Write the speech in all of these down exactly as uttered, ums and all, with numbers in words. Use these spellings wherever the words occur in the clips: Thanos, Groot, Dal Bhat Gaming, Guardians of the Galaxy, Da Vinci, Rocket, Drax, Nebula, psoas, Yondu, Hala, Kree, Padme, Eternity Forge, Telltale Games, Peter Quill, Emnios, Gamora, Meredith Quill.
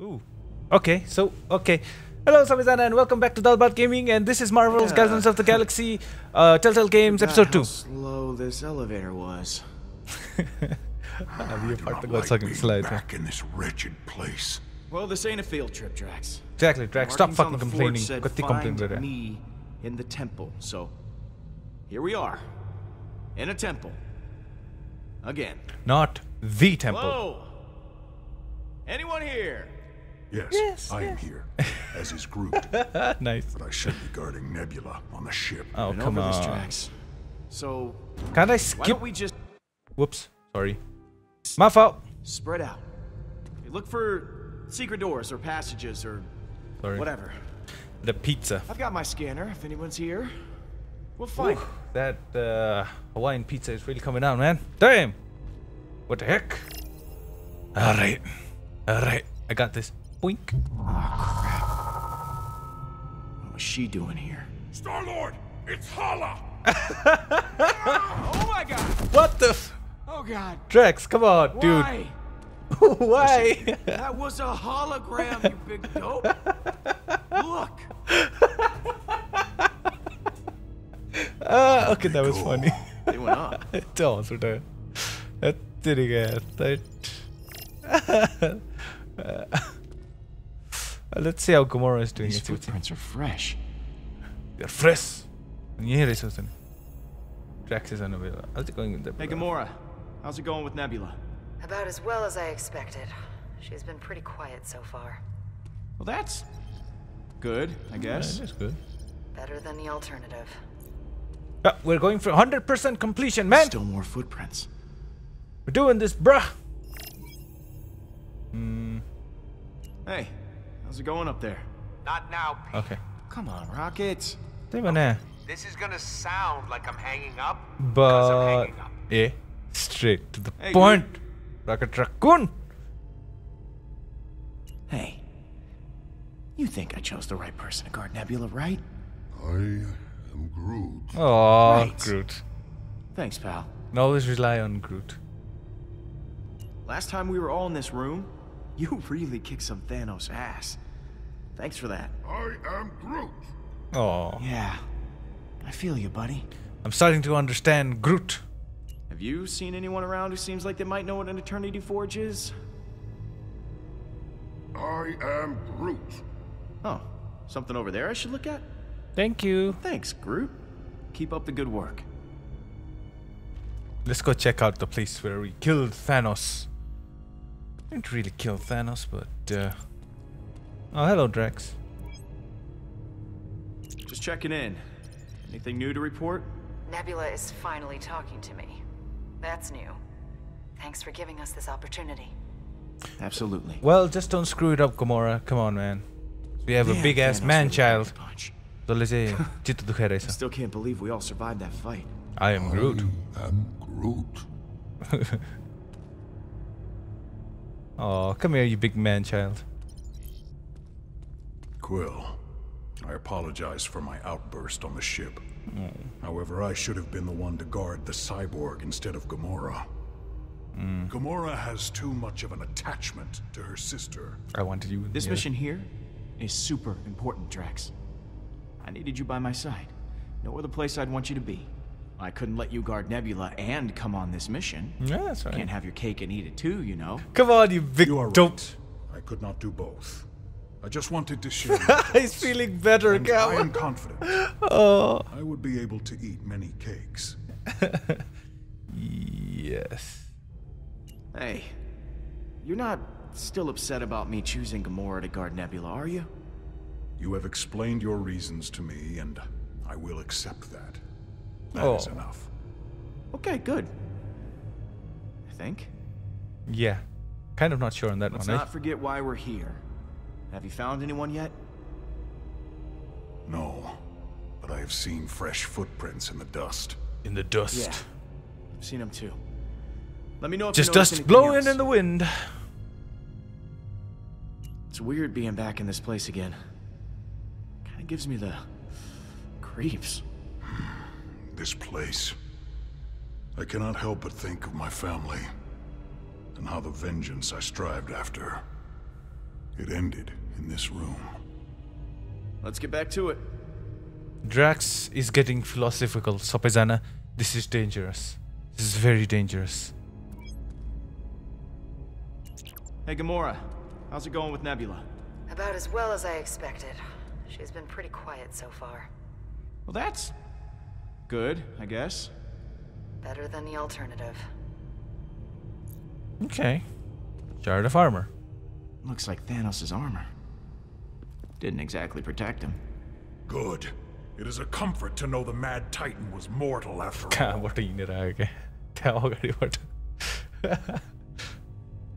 Ooh. Okay, so, okay. Hello, Samizana, and welcome back to Dal Bhat Gaming, and this is Marvel's yeah. Guardians of the Galaxy, uh, Telltale Games, Episode two. How slow this elevator was. I'll be a part of that second slide. Back in this wretched place. Well, this ain't a field trip, Drax. Exactly, Drax. Stop fucking complaining. Got the complaint me in the temple, so here we are, in a temple. Again. Not the temple. Hello? Anyone here? Yes, yes I yes. am here, as is Groot. Nice. But I should be guarding Nebula on the ship. Oh, and come on. Drax. So, can't I skip? Why don't we just... Whoops, sorry. My fault. Spread out. Look for secret doors or passages or sorry. whatever. The pizza. I've got my scanner if anyone's here. We'll find. Ooh, that uh, Hawaiian pizza is really coming out, man. Damn. What the heck? All right. All right. I got this. Boink. Oh, crap. What was she doing here? Star-Lord, it's Hala. Oh, my God. What the f... Oh, God. Drax, come on, Why? dude. Why? Listen, that was a hologram, you big dope. Look. Uh, okay, that was funny. They went up. Don't do that. That didn't get that. Uh, let's see how Gamora is doing. These footprints are fresh. They're fresh. Yeah, something. Drax is on Nebula. How's it going with Nebula? Hey, Gamora. How's it going with Nebula? About as well as I expected. She's been pretty quiet so far. Well, that's good, I guess. Yeah, that's good. Better than the alternative. Uh, we're going for one hundred percent completion, man. Still more footprints. We're doing this, bruh. Hmm. Hey, how's it going up there? Not now, Pete. Okay. Come on, Rocket. Okay. This is gonna sound like I'm hanging up, but I'm hanging up. Yeah, straight to the hey, point, dude. Rocket Raccoon. Hey, you think I chose the right person to guard Nebula, right? I. I'm Groot. Oh, right. Groot. Thanks, pal. And always rely on Groot. Last time we were all in this room, you really kicked some Thanos ass. Thanks for that. I am Groot. Oh. Yeah. I feel you, buddy. I'm starting to understand Groot. Have you seen anyone around who seems like they might know what an Eternity Forge is? I am Groot. Oh, something over there I should look at? Thank you. Thanks, Groot. Keep up the good work. Let's go check out the place where we killed Thanos. Didn't really kill Thanos, but... Uh... Oh, hello, Drax. Just checking in. Anything new to report? Nebula is finally talking to me. That's new. Thanks for giving us this opportunity. Absolutely. Well, just don't screw it up, Gamora. Come on, man. We have yeah, a big-ass man-child. I still can't believe we all survived that fight. I am Groot. I am Groot. Oh, come here, you big man child. Quill, I apologize for my outburst on the ship. Mm. However, I should have been the one to guard the cyborg instead of Gamora. Mm. Gamora has too much of an attachment to her sister. I wanted you. This yeah. mission here is super important, Drax. I needed you by my side. No other place I'd want you to be. I couldn't let you guard Nebula and come on this mission. Yeah, that's right. You can't have your cake and eat it too, you know. Come on, you big dope. You right. I could not do both. I just wanted to share. He's feeling better, Gal. I am confident. Oh. I would be able to eat many cakes. Yes. Hey, you're not still upset about me choosing Gamora to guard Nebula, are you? You have explained your reasons to me, and I will accept that. That oh. is enough. Okay, good. I think. Yeah. Kind of not sure on that Let's one. Let's not eh? forget why we're here. Have you found anyone yet? No. But I have seen fresh footprints in the dust. In the dust. Yeah. I've seen them too. Let me know if Just you notice dust blowing else. in the wind. It's weird being back in this place again. Gives me the creeps. This place. I cannot help but think of my family and how the vengeance I strived after. It ended in this room. Let's get back to it. Drax is getting philosophical, Sopezana. This is dangerous. This is very dangerous. Hey, Gamora. How's it going with Nebula? About as well as I expected. She's been pretty quiet so far. Well, that's good, I guess. Better than the alternative. Okay. Shard of armor. Looks like Thanos' armor. Didn't exactly protect him. Good. It is a comfort to know the mad titan was mortal after all.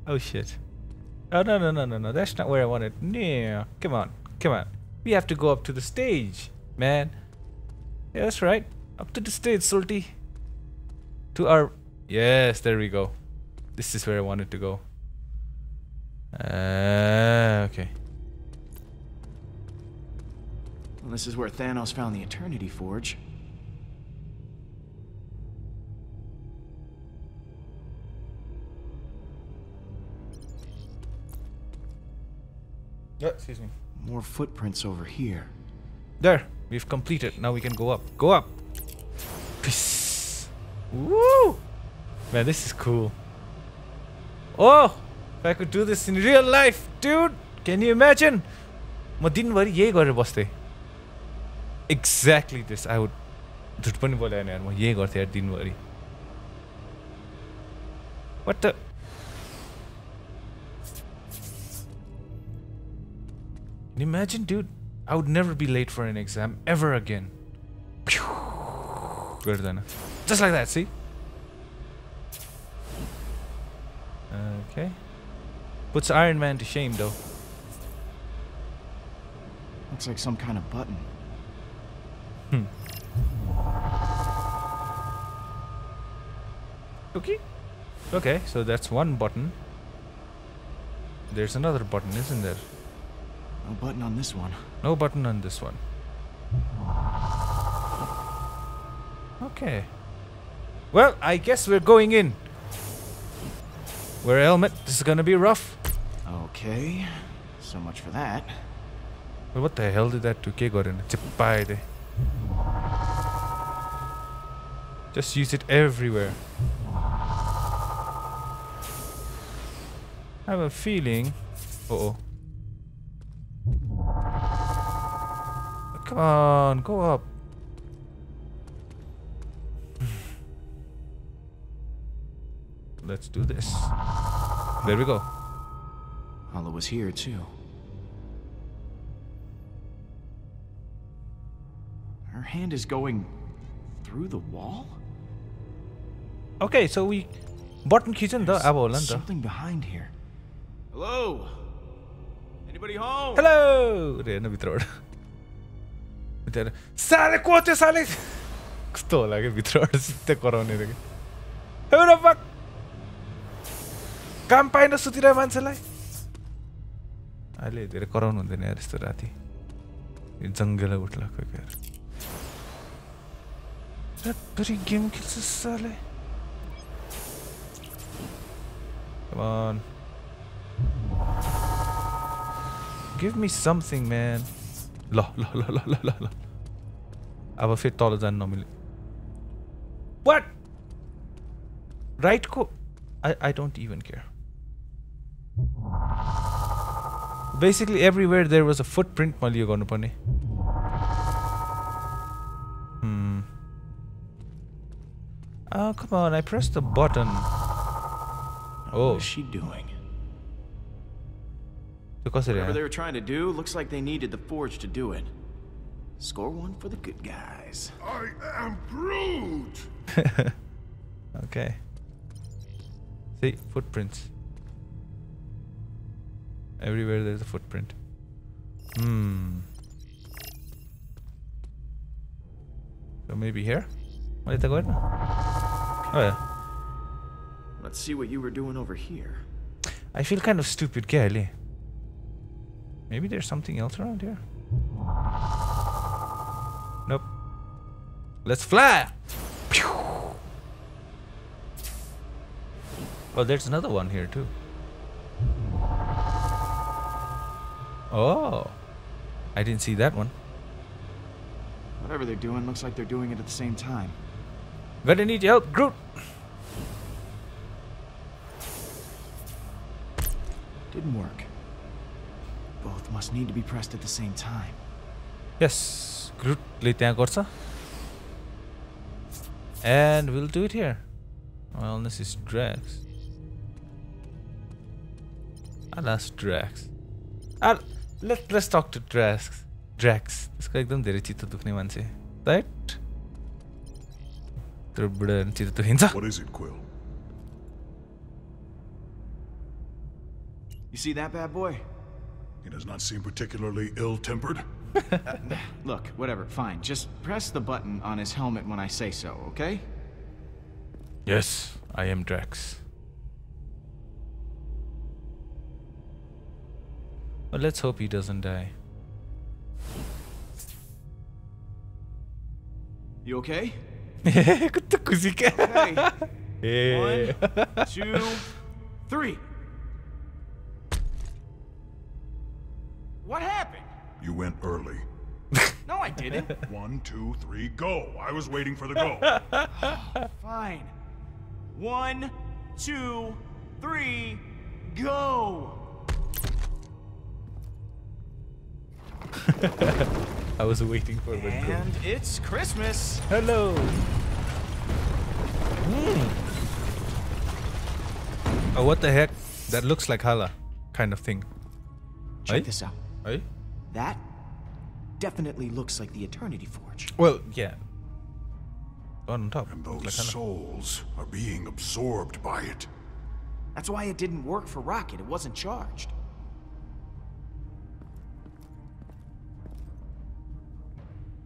Oh shit. Oh no no no no no, that's not where I wanted. No, come on, come on. We have to go up to the stage, man. Yeah, that's right. Up to the stage, Sulty. To our... Yes, there we go. This is where I wanted to go. Uh, okay. Well, this is where Thanos found the Eternity Forge. Oh, excuse me. More footprints over here. There. We've completed. Now we can go up. Go up. Peace. Woo! Man, this is cool. Oh! If I could do this in real life, dude! Can you imagine? Exactly this. I would... What the... Imagine, dude, I would never be late for an exam ever again. Just like that, see? Okay. Puts Iron Man to shame, though. Looks like some kind of button. Hmm. Okay. Okay, so that's one button. There's another button, isn't there? No button on this one. No button on this one. Okay. Well, I guess we're going in. Wear a helmet. This is gonna be rough. Okay. So much for that. Well, what the hell did that do? Just use it everywhere. I have a feeling... Uh-oh. Come on, go up. Let's do this. There we go. Hala was here too. Her hand is going through the wall? Okay, so we button kitchen the abo. Something behind here. Hello. Anybody home? Hello. Sale quote sale. Kto lage bithor sitte korone theke. Hey no fuck. Kam paina sutira manchhalai. Aile dhere koraunu hundaina yaar yesto rati. Ye jangala utlako yaar. Satpari game kills sale. Come on. Give me something, man. La la la la la la la. अब फिर तल जान नमिले. What? Right को? I I don't even care. Basically everywhere there was a footprint मैले यो गर्नुपर्ने. Hmm. Oh come on! I pressed the button. Oh. What is she doing? Whatever they were trying to do, looks like they needed the forge to do it. Score one for the good guys. I am Groot. Okay. See, footprints. Everywhere there's a footprint. Hmm. So maybe here? Where did I go? Oh yeah. Let's see what you were doing over here. I feel kind of stupid, Kelly. Maybe there's something else around here. Nope. Let's fly! Well, there's another one here too. Oh. I didn't see that one. Whatever they're doing, looks like they're doing it at the same time. Gonna need your help, Groot! Didn't work. Both must need to be pressed at the same time. Yes, Groot le tyaha garcha. And we'll do it here. Well, unless it's Drax. I'll ask Drax. I'll, let, let's talk to Drax. Drax. Right? What is it, Quill? You see that bad boy? He does not seem particularly ill-tempered. uh, look, whatever, fine. Just press the button on his helmet when I say so, okay? Yes, I am Drax. But let's hope he doesn't die. You okay? Hey. One, two, three. What happened? You went early. No, I didn't. One, two, three, go. I was waiting for the go. Oh, fine. One, two, three, go. I was waiting for the go. And it's Christmas. Hello. Mm. Oh, what the heck? That looks like Hala, kind of thing. Check Aye? this out. Aye? That definitely looks like the Eternity Forge. Well, yeah. On top. And those like souls are being absorbed by it. That's why it didn't work for Rocket. It wasn't charged.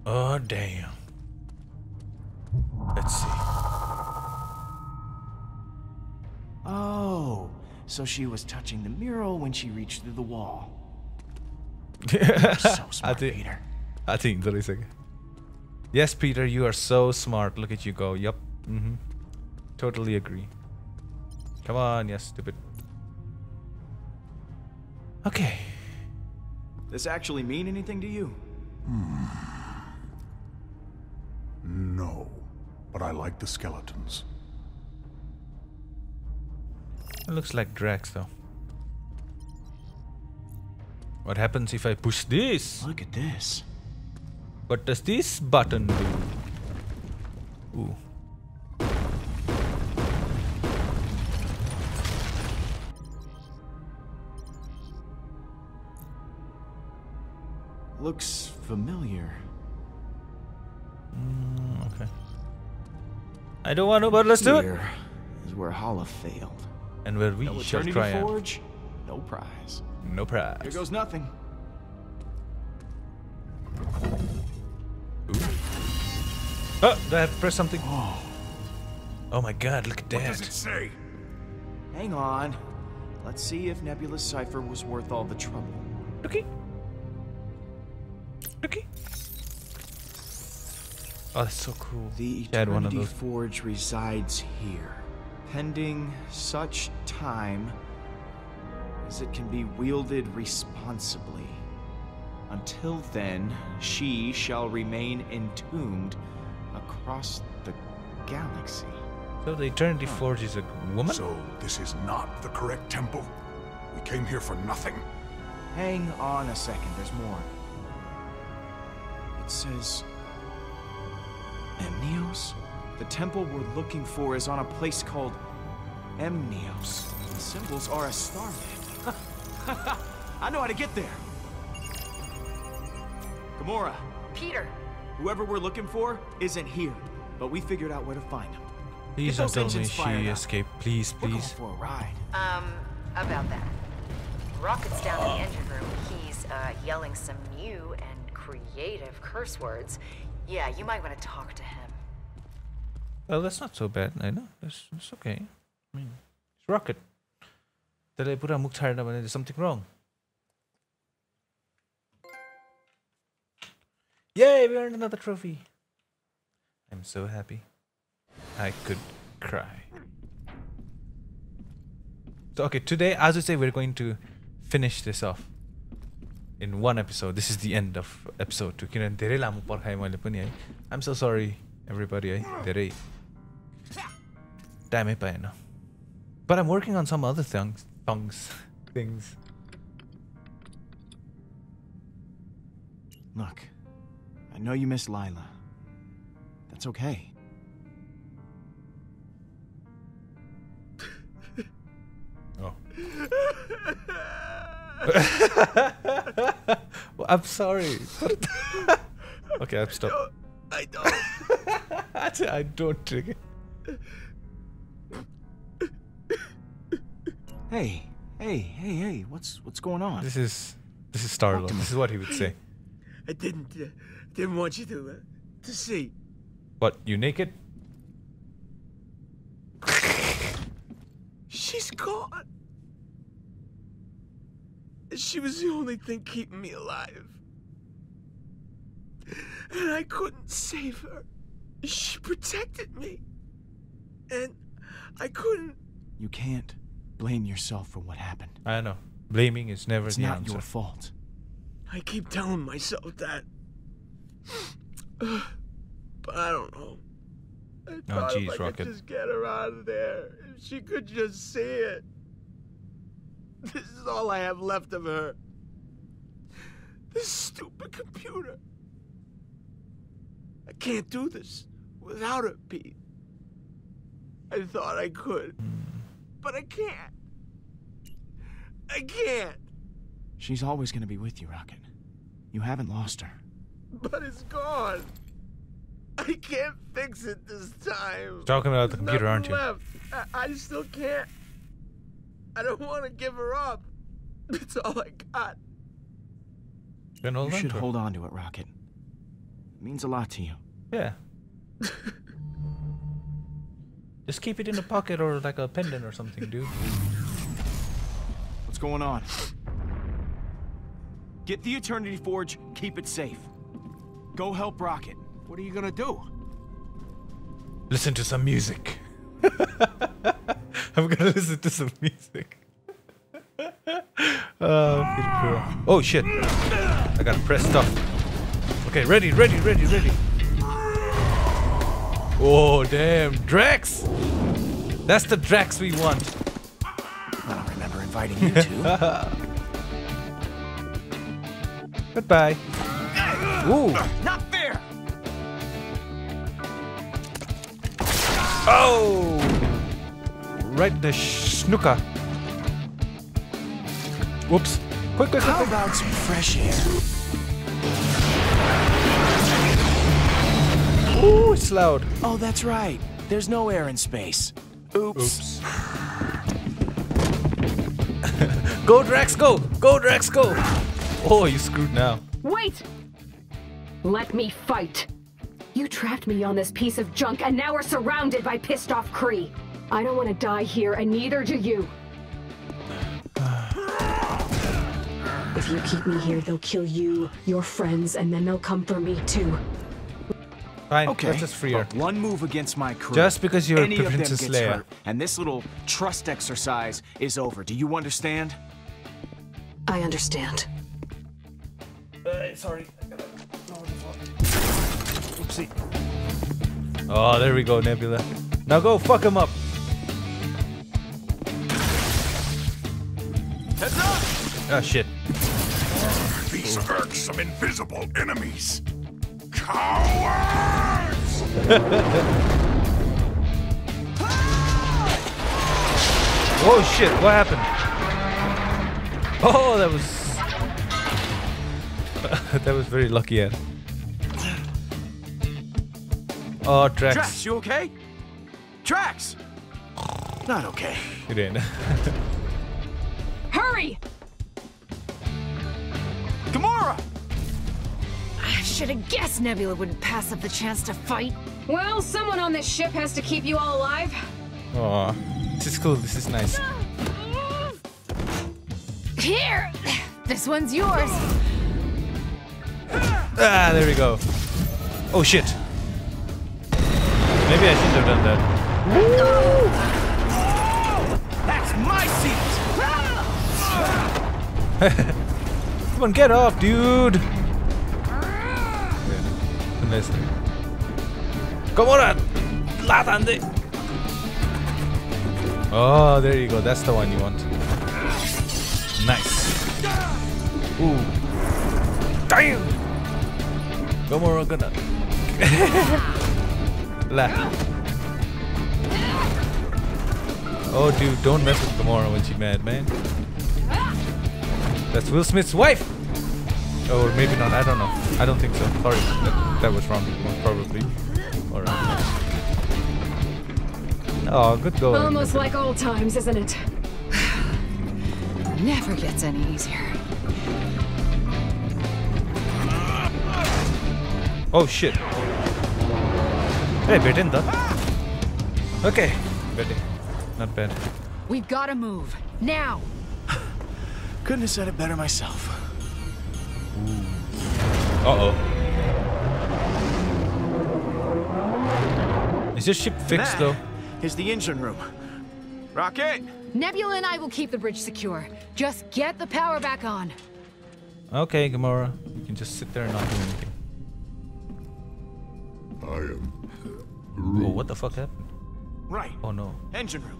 Oh, damn. Let's see. Oh, so she was touching the mural when she reached through the wall. You're so smart, I think, Peter. I think there is a... Yes, Peter, you are so smart. Look at you go. Yup. Mm-hmm. Totally agree. Come on, yes, stupid. Okay. This actually mean anything to you? Hmm. No, but I like the skeletons. It looks like Drax, though. What happens if I push this? Look at this. What does this button do? Ooh. Looks familiar. Mm, okay. I don't want to, but let's do it. Here is where Hala failed, and where we no shall try forge, out. No prize. No prize. Here goes nothing. Ooh. Oh, did I have to press something? Oh. Oh my God! Look at that. What does it say? Hang on. Let's see if Nebula's cipher was worth all the trouble. Okay. Okay. Oh, that's so cool. The Eternity Forge resides here, pending such time as it can be wielded responsibly. Until then, she shall remain entombed across the galaxy. So the Eternity huh. Forge is a woman? So this is not the correct temple. We came here for nothing. Hang on a second, there's more. It says... Emnios? The temple we're looking for is on a place called Emnios. The symbols are a starlight. I know how to get there. Gamora. Peter. Whoever we're looking for isn't here, but we figured out where to find him. Please don't tell me she escaped. Please, please. We're going for a ride. Um, about that. Rocket's down uh. in the engine room. He's uh, yelling some new and creative curse words. Yeah, you might want to talk to him. Well, that's not so bad, I know. It's, it's okay. I mean, it's Rocket. There's something wrong. Yay, we earned another trophy. I'm so happy. I could cry. So, okay, today, as I say, we're going to finish this off. in one episode. This is the end of episode two. I'm so sorry, everybody. Time But I'm working on some other things. Things. Things. Look, I know you miss Lila. That's okay. Oh. Well, I'm sorry. Okay, I'm stop. I don't. I don't, I don't drink it. Hey, hey, hey, hey! What's what's going on? This is this is Star-Lord. This is what he would say. I didn't uh, didn't want you to uh, to see. What, you naked? She's gone. She was the only thing keeping me alive, and I couldn't save her. She protected me, and I couldn't. You can't blame yourself for what happened. I know. Blaming is never the answer. It's not your fault. I keep telling myself that, but I don't know. I thought oh, geez, if I Rocket. could just get her out of there, if she could just see it. This is all I have left of her. This stupid computer. I can't do this without her, Pete. I thought I could, but I can't. I can't. She's always going to be with you, Rocket. You haven't lost her. But it's gone. I can't fix it this time. Talking about the computer, aren't you? I, I still can't. I don't want to give her up. That's all I got. Then hold you on should to hold on to it, Rocket. It means a lot to you. Yeah. Just keep it in a pocket or like a pendant or something, dude. What's going on? Get the Eternity Forge, keep it safe. Go help Rocket. What are you gonna do? Listen to some music. I'm gonna listen to some music. Oh, oh shit. I gotta press stuff. Okay, ready, ready, ready, ready. Oh, damn. Drax! That's the Drax we want. I don't remember inviting you to. Goodbye. Ooh. Not fair. Oh! Right the snooker. Whoops. Quick, quick, How quick. How about some fresh air? Ooh, it's loud. Oh, that's right. There's no air in space. Oops. Oops. Go, Drax, go! Go, Drax, go! Oh, you screwed now. Wait! Let me fight. You trapped me on this piece of junk, and now we're surrounded by pissed off Kree. I don't want to die here, and neither do you. If you keep me here, they'll kill you, your friends, and then they'll come for me too. Fine, okay. Let's just free her. One move against my crew. Just because you're Any a princess of them gets hurt, and this little trust exercise is over. Do you understand? I understand. Uh, sorry. Oopsie. Oh, there we go, Nebula. Now go fuck him up. Heads up! Ah, shit. These irk some invisible enemies. Cowards! Oh shit! What happened? Oh, that was. That was very lucky, Ed. Oh, Drax. Drax, you okay? Drax! Not okay. It ain't. Hurry! Gamora! I should have guessed Nebula wouldn't pass up the chance to fight. Well, someone on this ship has to keep you all alive. Aw. This is cool. This is nice. Here! This one's yours. Ah, there we go. Oh shit. Maybe I shouldn't have done that. Woo! That's my seat. Come on, get up, dude! Gamora! Latande! Oh, there you go. That's the one you want. Nice. Ooh. Damn! Gamora gonna... La. Oh, dude. Don't mess with Gamora when she's mad, man. That's Will Smith's wife! Or maybe not. I don't know. I don't think so. Sorry. That, that was wrong. Probably. Alright. Oh, good going. Almost like old times, isn't it? Never gets any easier. Oh shit. Hey, bit in the. Okay. Betty. Not bad. We've gotta move. Now. Couldn't have said it better myself. Uh-oh. Is this ship fixed though? Is the engine room. Rocket! Nebula and I will keep the bridge secure. Just get the power back on. Okay, Gamora. You can just sit there and not do anything. I am... Rude. Oh, what the fuck happened? Right. Oh, no. Engine room.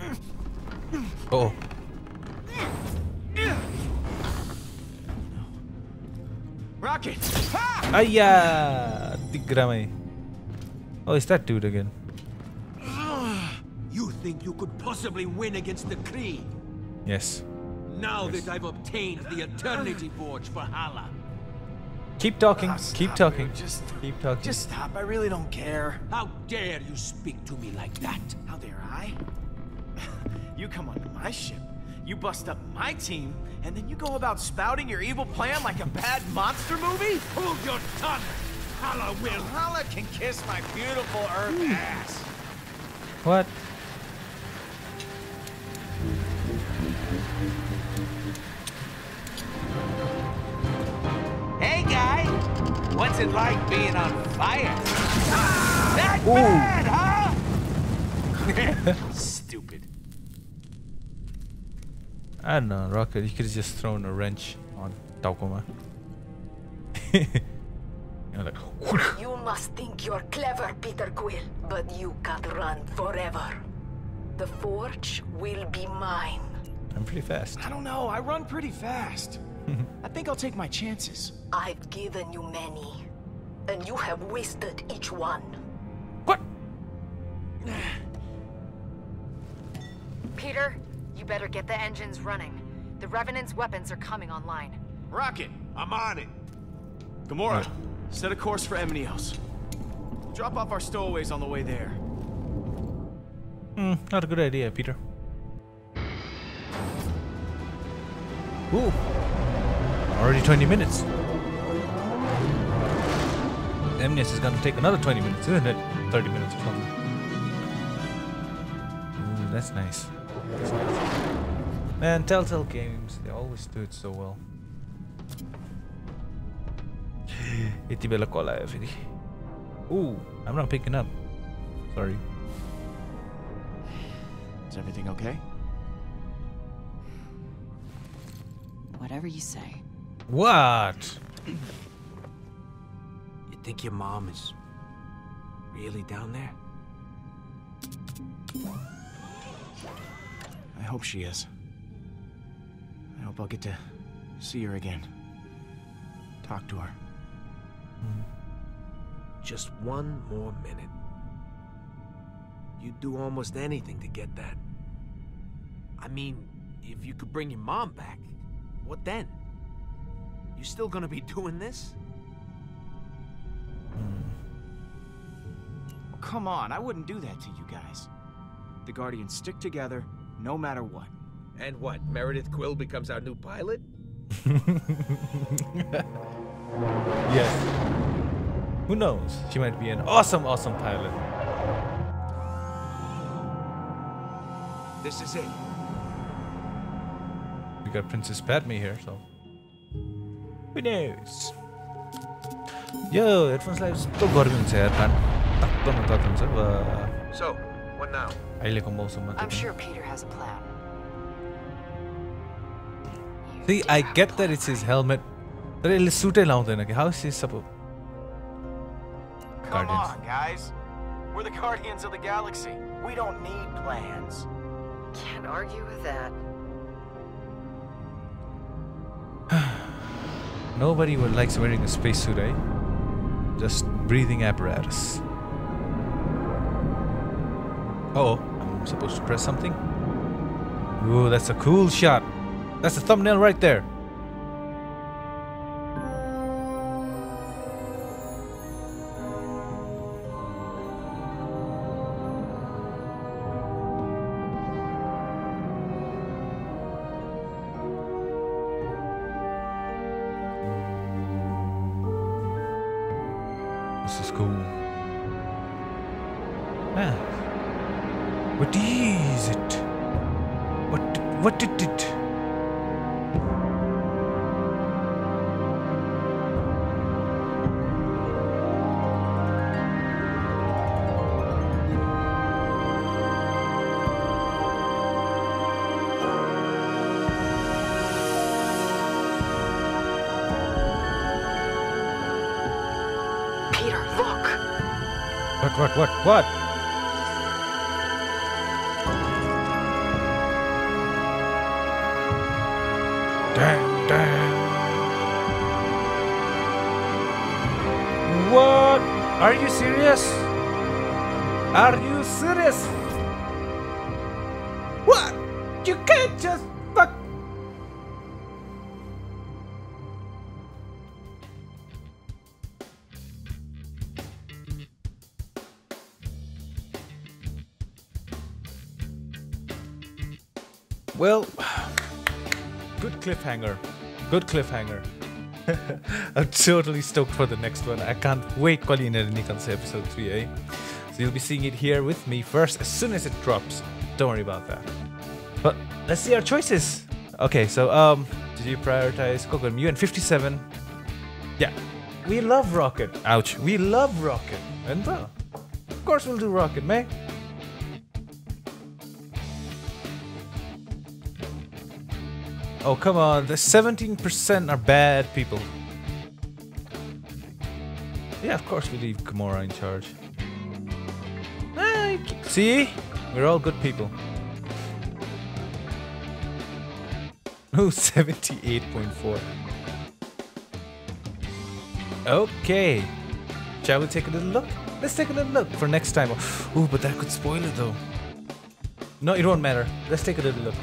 Uh oh. Rocket! Ayya! Tigramai. Oh, it's that dude again. You think you could possibly win against the Kree? Yes. Now yes. that I've obtained the Eternity Forge for Hala. Keep talking. Oh, Keep talking. It. Just Keep talking. Just stop. I really don't care. How dare you speak to me like that? How dare I? You come onto my ship. You bust up my team, and then you go about spouting your evil plan like a bad monster movie? Hold your tongue! Hala will. Hala can kiss my beautiful Earth ass. What? Hey, guy. What's it like being on fire? Ah, that bad, huh? Stupid. I don't know, Rocket. You could have just thrown a wrench on Takuma. Like, you must think you're clever, Peter Quill, but you can't run forever. The forge will be mine. I'm pretty fast. I don't know. I run pretty fast. I think I'll take my chances. I've given you many, and you have wasted each one. What? Peter, you better get the engines running. The Revenant's weapons are coming online. Rocket, I'm on it. Gamora. Right. Set a course for Emnios. Drop off our stowaways on the way there. Hmm, not a good idea, Peter. Ooh. Already twenty minutes. Emnios is gonna take another twenty minutes, isn't it? thirty minutes or something. Ooh, that's nice. That's nice. Man, Telltale Games, they always do it so well. Ooh, I'm not picking up. Sorry. Is everything okay? Whatever you say. What? You think your mom is really down there? I hope she is. I hope I'll get to see her again. Talk to her. Just one more minute. You'd do almost anything to get that. I mean, if you could bring your mom back, what then? You still gonna be doing this? Oh, come on, I wouldn't do that to you guys. The Guardians stick together, no matter what. And what, Meredith Quill becomes our new pilot? Yes. Who knows? She might be an awesome, awesome pilot. This is it. We got Princess Padme here, so who knows? Yo, headphones live still gorgeous here, man. So, what now? I'm sure Peter has a plan. See, I get that it's his helmet. But it'll suit it now then. How is he supposed? Come on, guys. We're the Guardians of the Galaxy. We don't need plans. Can't argue with that. Nobody would like wearing a spacesuit, eh? Just breathing apparatus. Oh, I'm supposed to press something? Ooh, that's a cool shot. That's a thumbnail right there. What, what, what? Dang, dang. What? Are you serious? Are you serious? What? You can't just fuck. Well, good cliffhanger, good cliffhanger. I'm totally stoked for the next one. I can't wait for episode three, eh? So you'll be seeing it here with me first as soon as it drops. Don't worry about that. But let's see our choices. Okay, so um, did you prioritize Coco and Mew and fifty-seven? Yeah, we love Rocket. Ouch, we love Rocket. And uh, of course we'll do Rocket, mate. Oh, come on, the seventeen percent are bad people. Yeah, of course we leave Gamora in charge. Ah, see? We're all good people. Oh, seventy-eight point four. Okay. Shall we take a little look? Let's take a little look for next time. Oh, but that could spoil it though. No, it won't matter. Let's take a little look.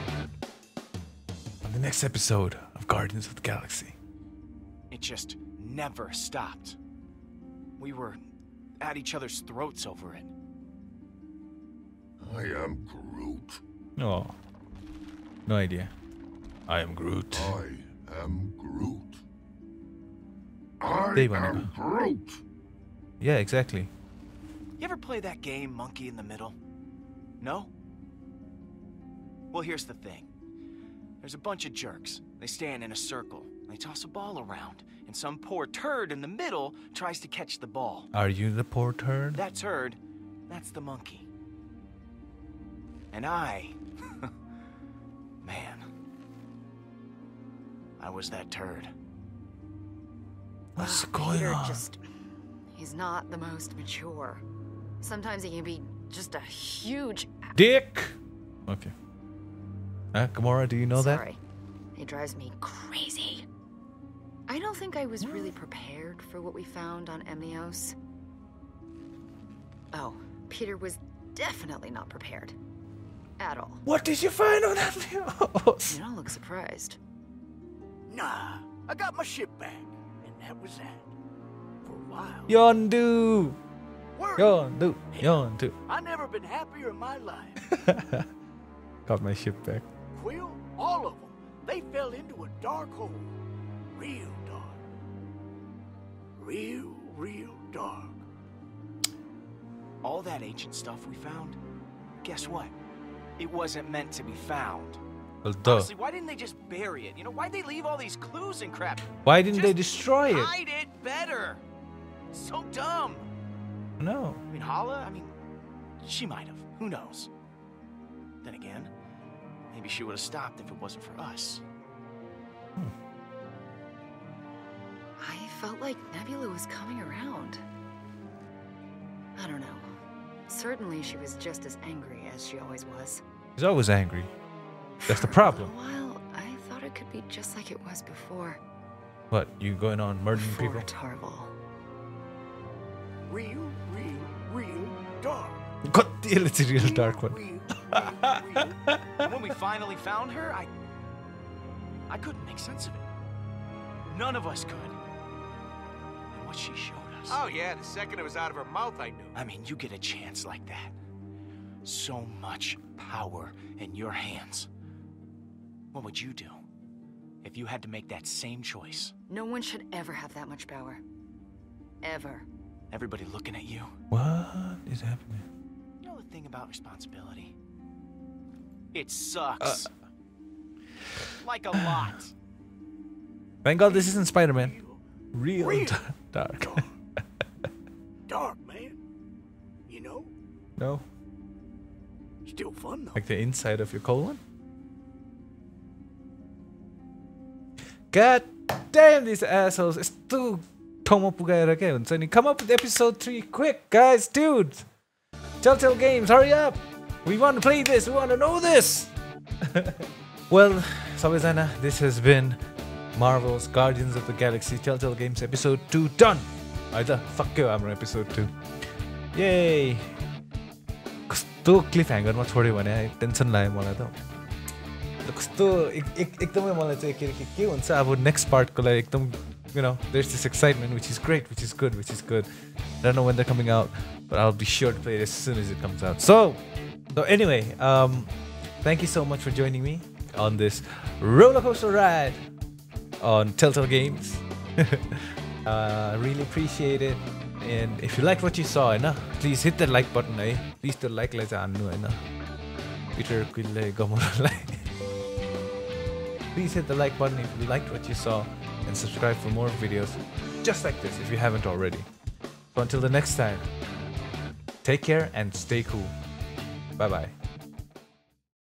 The next episode of Guardians of the Galaxy. It just never stopped. We were at each other's throats over it. I am Groot. No. Oh. No idea. I am Groot. I am Groot. I they am Groot. Yeah, exactly. You ever play that game, Monkey in the Middle? No? Well, here's the thing. There's a bunch of jerks. They stand in a circle. They toss a ball around. And some poor turd in the middle tries to catch the ball. Are you the poor turd? That turd, that's the monkey. And I... Man. I was that turd. What's going Peter on? Just, he's not the most mature. Sometimes he can be just a huge... dick! Okay. Uh, Gamora, do you know Sorry. that? Sorry, it drives me crazy. I don't think I was really prepared for what we found on Emnios. Oh, Peter was definitely not prepared. At all. What did you find on Emnios? You don't look surprised. Nah, I got my ship back, and that was that. For a while. Yondu! Word. Yondu, Yondu. I've never been happier in my life. Got my ship back. Quill, all of them, they fell into a dark hole. Real dark. Real, real dark. All that ancient stuff we found, guess what? It wasn't meant to be found. Well, duh. Honestly, why didn't they just bury it? You know, why'd they leave all these clues and crap? Why didn't just they destroy it? Hide it better. So dumb. No. I mean, Hala, I mean, she might have. Who knows? Then again, maybe she would have stopped if it wasn't for us. Hmm. felt like Nebula was coming around. I don't know. Certainly she was just as angry as she always was. She's always angry. That's the problem. For a while, I thought it could be just like it was before. What, you going on murdering before people? Tarval. Real, real, real dark. God, it's a real dark one. Real, real, real. When we finally found her, I... I couldn't make sense of it. None of us could. And what she showed us. Oh yeah, the second it was out of her mouth, I knew. I mean, you get a chance like that. So much power in your hands. What would you do if you had to make that same choice? No one should ever have that much power. Ever. Everybody looking at you. What is happening? You know the thing about responsibility? It sucks. Uh. Like a lot. Thank God this isn't Spider-Man. Real, Real dark. Dark. Dark, man. You know? No. Still fun though. Like the inside of your colon? God damn, these assholes. It's too tomo pugara again. So come up with episode three quick, guys, dude. Telltale Games, hurry up. We want to play this. We want to know this. Well, Sabezana, this has been Marvel's Guardians of the Galaxy Telltale Games episode two done. Either fuck you, I'm on episode two. Yay. Kasto cliffhanger ma chhodyo bhane tension layo मलाई त. कस्तो एकदमै मलाई चाहिँ के के के हुन्छ अब नेक्स्ट पार्ट को लागि एकदम you know, there's this excitement which is great, which is good, which is good. I don't know when they're coming out, but I'll be sure to play it as soon as it comes out. So, so anyway, um thank you so much for joining me on this roller coaster ride on Telltale Games. uh, really appreciate it, and if you like what you saw, eh, nah, please hit that like button. Eh? Please do like like that. Peter Quill, Gamora. Please hit the like button if you liked what you saw, and subscribe for more videos just like this if you haven't already. So until the next time, take care and stay cool. Bye bye.